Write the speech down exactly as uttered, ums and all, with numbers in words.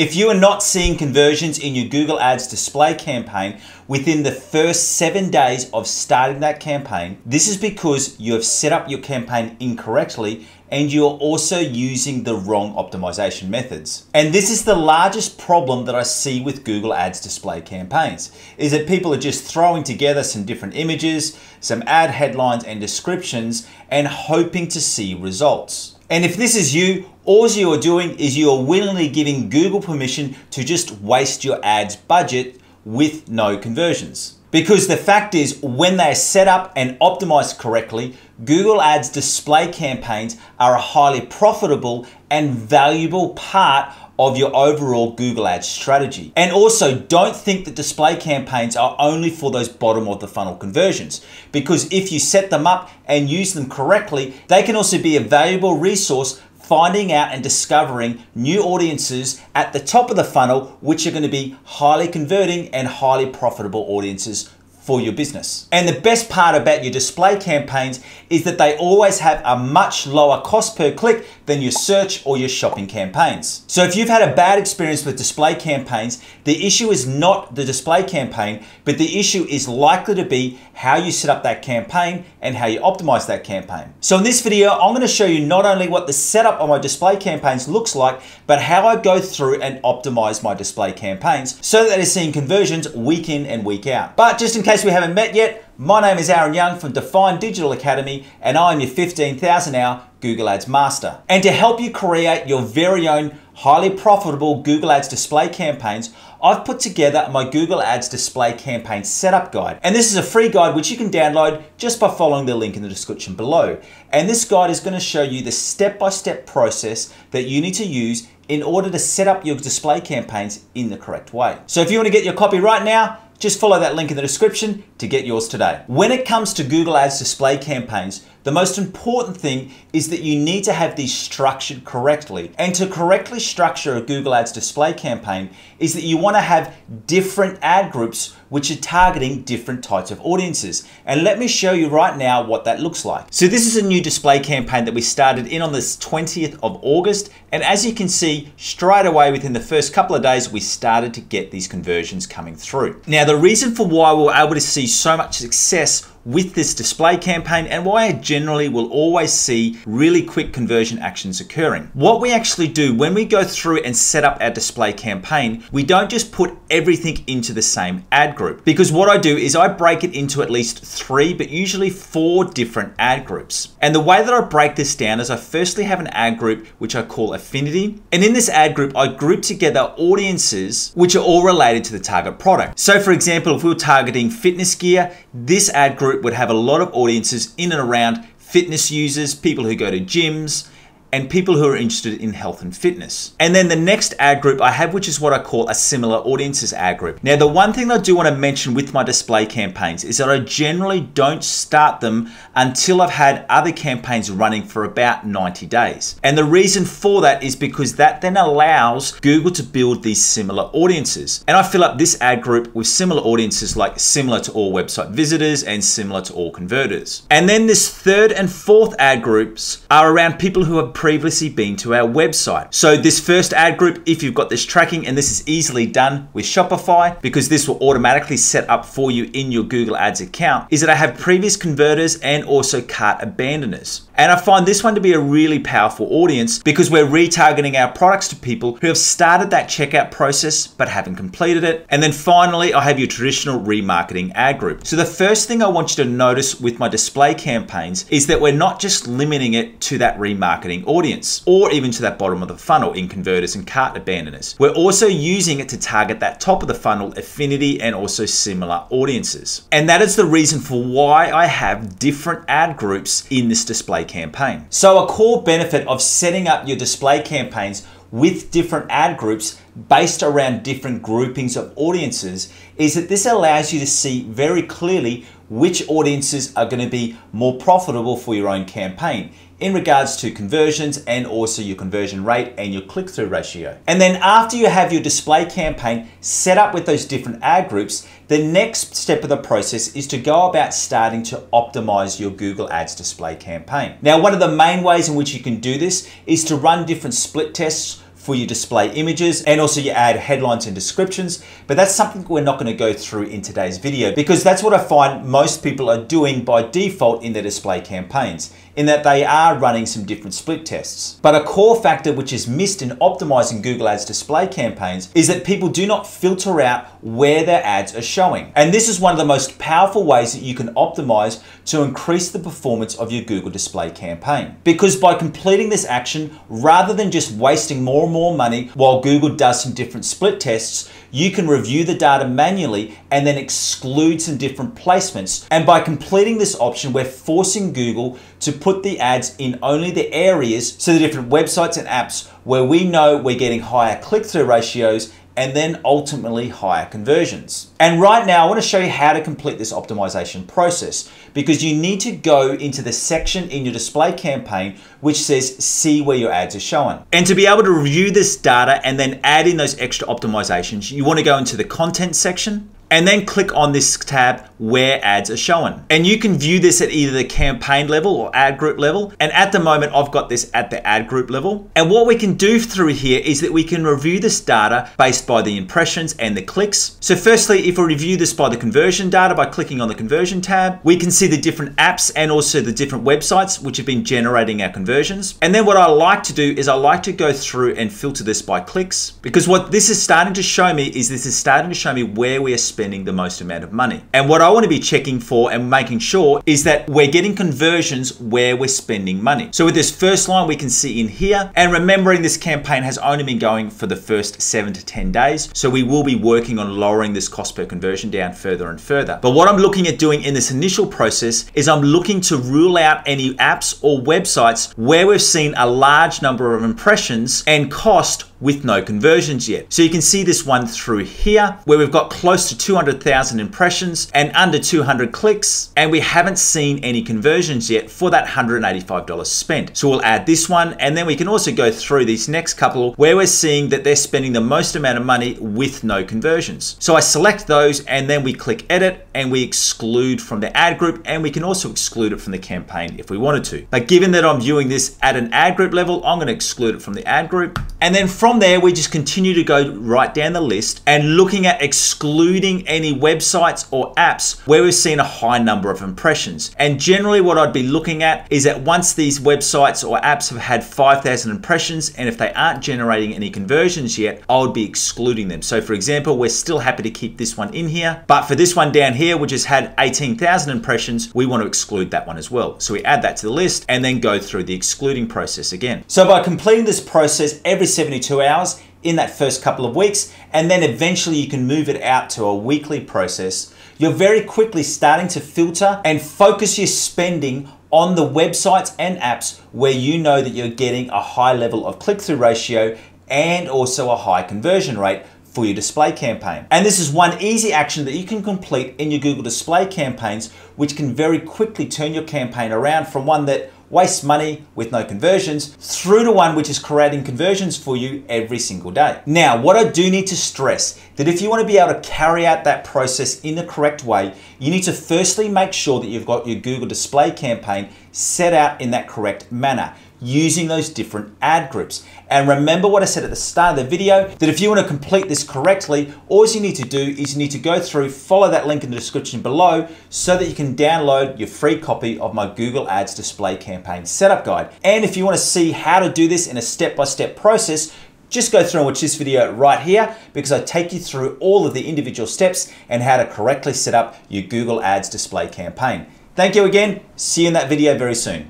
If you are not seeing conversions in your Google Ads display campaign within the first seven days of starting that campaign, this is because you have set up your campaign incorrectly and you are also using the wrong optimization methods. And this is the largest problem that I see with Google Ads display campaigns, is that people are just throwing together some different images, some ad headlines and descriptions, and hoping to see results. And if this is you, all you are doing is you are willingly giving Google permission to just waste your ads budget with no conversions. Because the fact is, when they are set up and optimized correctly, Google Ads display campaigns are a highly profitable and valuable part of your overall Google Ads strategy. And also, don't think that display campaigns are only for those bottom of the funnel conversions, because if you set them up and use them correctly, they can also be a valuable resource finding out and discovering new audiences at the top of the funnel, which are going to be highly converting and highly profitable audiences for your business. And the best part about your display campaigns is that they always have a much lower cost per click than your search or your shopping campaigns. So if you've had a bad experience with display campaigns, the issue is not the display campaign, but the issue is likely to be how you set up that campaign and how you optimize that campaign. So in this video, I'm going to show you not only what the setup of my display campaigns looks like, but how I go through and optimize my display campaigns so that they're seeing conversions week in and week out. But just in case In case we haven't met yet, my name is Aaron Young from Define Digital Academy, and I'm your fifteen thousand hour Google Ads master. And to help you create your very own highly profitable Google Ads display campaigns, I've put together my Google Ads display campaign setup guide. And this is a free guide which you can download just by following the link in the description below. And this guide is going to show you the step-by-step process that you need to use in order to set up your display campaigns in the correct way. So if you want to get your copy right now, just follow that link in the description to get yours today. When it comes to Google Ads display campaigns, the most important thing is that you need to have these structured correctly. And to correctly structure a Google Ads display campaign is that you want to have different ad groups which are targeting different types of audiences. And let me show you right now what that looks like. So this is a new display campaign that we started in on this twentieth of August. And as you can see, straight away within the first couple of days, we started to get these conversions coming through. Now, the reason for why we were able to see so much success with this display campaign and why I generally will always see really quick conversion actions occurring. What we actually do when we go through and set up our display campaign, we don't just put everything into the same ad group, because what I do is I break it into at least three, but usually four different ad groups. And the way that I break this down is I firstly have an ad group which I call affinity. And in this ad group, I group together audiences which are all related to the target product. So for example, if we were targeting fitness gear, this ad group would have a lot of audiences in and around fitness users, people who go to gyms, and people who are interested in health and fitness. And then the next ad group I have, which is what I call a similar audiences ad group. Now, the one thing I do want to mention with my display campaigns is that I generally don't start them until I've had other campaigns running for about ninety days. And the reason for that is because that then allows Google to build these similar audiences. And I fill up this ad group with similar audiences, like similar to all website visitors and similar to all converters. And then this third and fourth ad groups are around people who are previously been to our website. So this first ad group, if you've got this tracking, and this is easily done with Shopify because this will automatically set up for you in your Google Ads account, is that I have previous converters and also cart abandoners. And I find this one to be a really powerful audience because we're retargeting our products to people who have started that checkout process but haven't completed it. And then finally, I have your traditional remarketing ad group. So the first thing I want you to notice with my display campaigns is that we're not just limiting it to that remarketing audience or even to that bottom of the funnel in converters and cart abandoners. We're also using it to target that top of the funnel affinity and also similar audiences. And that is the reason for why I have different ad groups in this display campaign. So a core benefit of setting up your display campaigns with different ad groups based around different groupings of audiences is that this allows you to see very clearly which audiences are going to be more profitable for your own campaign in regards to conversions and also your conversion rate and your click-through ratio. And then after you have your display campaign set up with those different ad groups, the next step of the process is to go about starting to optimize your Google Ads display campaign. Now, one of the main ways in which you can do this is to run different split tests for your display images, and also you add headlines and descriptions. But that's something we're not going to go through in today's video, because that's what I find most people are doing by default in their display campaigns, in that they are running some different split tests. But a core factor which is missed in optimizing Google Ads display campaigns is that people do not filter out where their ads are showing. And this is one of the most powerful ways that you can optimize to increase the performance of your Google display campaign. Because by completing this action, rather than just wasting more and more money while Google does some different split tests, you can review the data manually and then exclude some different placements. And by completing this option, we're forcing Google to put the ads in only the areas, so the different websites and apps where we know we're getting higher click-through ratios and then ultimately higher conversions. And right now I want to show you how to complete this optimization process, because you need to go into the section in your display campaign which says see where your ads are showing. And to be able to review this data and then add in those extra optimizations, you want to go into the content section and then click on this tab where ads are shown. And you can view this at either the campaign level or ad group level. And at the moment, I've got this at the ad group level. And what we can do through here is that we can review this data based by the impressions and the clicks. So firstly, if we review this by the conversion data by clicking on the conversion tab, we can see the different apps and also the different websites which have been generating our conversions. And then what I like to do is I like to go through and filter this by clicks, because what this is starting to show me is this is starting to show me where we are spending spending the most amount of money. And what I want to be checking for and making sure is that we're getting conversions where we're spending money. So with this first line we can see in here, and remembering this campaign has only been going for the first seven to ten days. So we will be working on lowering this cost per conversion down further and further. But what I'm looking at doing in this initial process is I'm looking to rule out any apps or websites where we've seen a large number of impressions and cost with no conversions yet. So you can see this one through here where we've got close to two hundred thousand impressions and under two hundred clicks, and we haven't seen any conversions yet for that one hundred eighty-five dollars spent. So we'll add this one, and then we can also go through these next couple where we're seeing that they're spending the most amount of money with no conversions. So I select those and then we click edit and we exclude from the ad group, and we can also exclude it from the campaign if we wanted to. But given that I'm viewing this at an ad group level, I'm going to exclude it from the ad group. And then from From there, we just continue to go right down the list and looking at excluding any websites or apps where we've seen a high number of impressions. And generally what I'd be looking at is that once these websites or apps have had five thousand impressions, and if they aren't generating any conversions yet, I would be excluding them. So for example, we're still happy to keep this one in here, but for this one down here, which has had eighteen thousand impressions, we want to exclude that one as well. So we add that to the list and then go through the excluding process again. So by completing this process every seventy-two hours, hours in that first couple of weeks, and then eventually you can move it out to a weekly process, you're very quickly starting to filter and focus your spending on the websites and apps where you know that you're getting a high level of click-through ratio and also a high conversion rate for your display campaign. And this is one easy action that you can complete in your Google display campaigns, which can very quickly turn your campaign around from one that waste money with no conversions through to one which is creating conversions for you every single day. Now, what I do need to stress that if you want to be able to carry out that process in the correct way, you need to firstly make sure that you've got your Google display campaign set out in that correct manner, using those different ad groups. And remember what I said at the start of the video, that if you want to complete this correctly, all you need to do is you need to go through, follow that link in the description below so that you can download your free copy of my Google Ads display campaign setup guide. And if you want to see how to do this in a step-by-step process, just go through and watch this video right here, because I take you through all of the individual steps and how to correctly set up your Google Ads display campaign. Thank you again. See you in that video very soon.